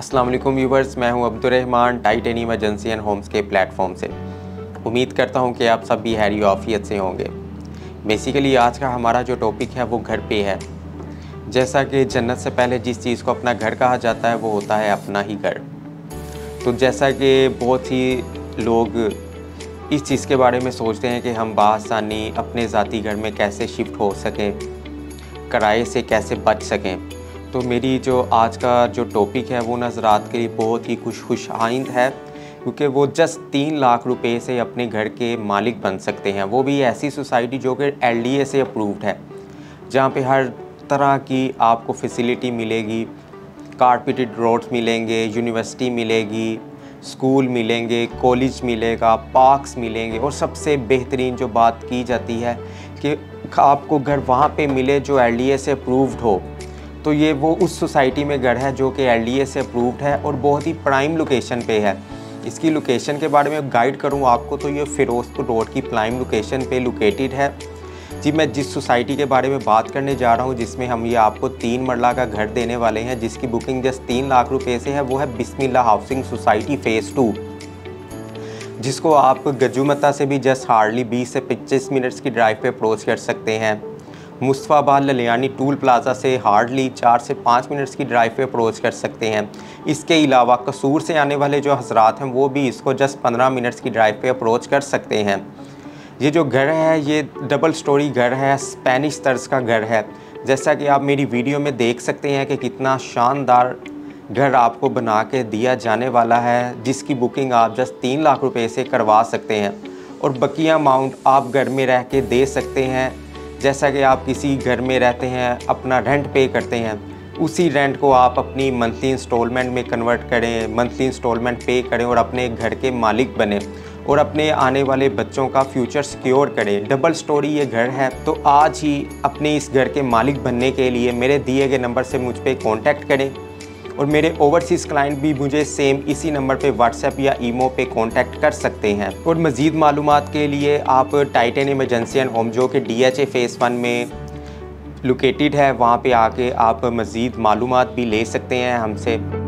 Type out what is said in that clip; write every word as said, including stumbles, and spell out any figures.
अस्सलाम वालेकुम व्यूवर्स, मैं हूं Abdul Rahman titanium agency and homes के प्लेटफॉर्म से। उम्मीद करता हूं कि आप सब भी खैर आफियत से होंगे। बेसिकली आज का हमारा जो टॉपिक है वो घर पे है। जैसा कि जन्नत से पहले जिस चीज़ को अपना घर कहा जाता है वो होता है अपना ही घर। तो जैसा कि बहुत ही लोग इस चीज़ के बारे में सोचते हैं कि हम बआसानी अपने ज़ाती घर में कैसे शिफ्ट हो सकें, किराए से कैसे बच सकें। तो मेरी जो आज का जो टॉपिक है वो नज़रात के लिए बहुत ही खुश खुश आइंद है, क्योंकि वो जस्ट तीन लाख रुपए से अपने घर के मालिक बन सकते हैं। वो भी ऐसी सोसाइटी जो कि एल डी ए से अप्रूव्ड है, जहाँ पे हर तरह की आपको फैसिलिटी मिलेगी, कारपेटेड रोड्स मिलेंगे, यूनिवर्सिटी मिलेगी, स्कूल मिलेंगे, कॉलेज मिलेगा, पार्क्स मिलेंगे। और सबसे बेहतरीन जो बात की जाती है कि आपको घर वहाँ पर मिले जो एल डी ए से अप्रूव्ड हो। तो ये वो उस सोसाइटी में घर है जो कि एल डी ए से अप्रूव्ड है और बहुत ही प्राइम लोकेशन पे है। इसकी लोकेशन के बारे में गाइड करूँ आपको तो ये फिरोजपुर रोड की प्राइम लोकेशन पे लोकेटेड है जी। मैं जिस सोसाइटी के बारे में बात करने जा रहा हूँ, जिसमें हम ये आपको तीन मरला का घर देने वाले हैं, जिसकी बुकिंग जस्ट तीन लाख रुपये से है, वो है Bismillah housing society phase two, जिसको आप गजुमता से भी जस्ट हार्डली बीस से पच्चीस मिनट्स की ड्राइव पर अप्रोच कर सकते हैं। मुस्ताबाद लल्लिया टूल प्लाजा से हार्डली चार से पाँच मिनट्स की ड्राइव पे अप्रोच कर सकते हैं। इसके अलावा कसूर से आने वाले जो हजरात हैं वो भी इसको जस्ट पंद्रह मिनट्स की ड्राइव पे अप्रोच कर सकते हैं। ये जो घर है ये डबल स्टोरी घर है, स्पेनिश तर्ज का घर है। जैसा कि आप मेरी वीडियो में देख सकते हैं कि कितना शानदार घर आपको बना के दिया जाने वाला है, जिसकी बुकिंग आप जस्ट तीन लाख रुपये से करवा सकते हैं और बकिया अमाउंट आप घर में रह के दे सकते हैं। जैसा कि आप किसी घर में रहते हैं, अपना रेंट पे करते हैं, उसी रेंट को आप अपनी मंथली इंस्टॉलमेंट में कन्वर्ट करें, मंथली इंस्टॉलमेंट पे करें और अपने घर के मालिक बने और अपने आने वाले बच्चों का फ्यूचर सिक्योर करें। डबल स्टोरी ये घर है। तो आज ही अपने इस घर के मालिक बनने के लिए मेरे दिए गए नंबर से मुझ पर कॉन्टैक्ट करें और मेरे ओवरसीज़ क्लाइंट भी मुझे सेम इसी नंबर पे व्हाट्सएप या ईमो पे कांटेक्ट कर सकते हैं। और मज़ीद मालूमात के लिए आप टाइटेनियम एजेंसी एंड होम जो कि D H A phase one में लोकेटेड है, वहाँ पे आके आप मज़ीद मालूमात भी ले सकते हैं हमसे।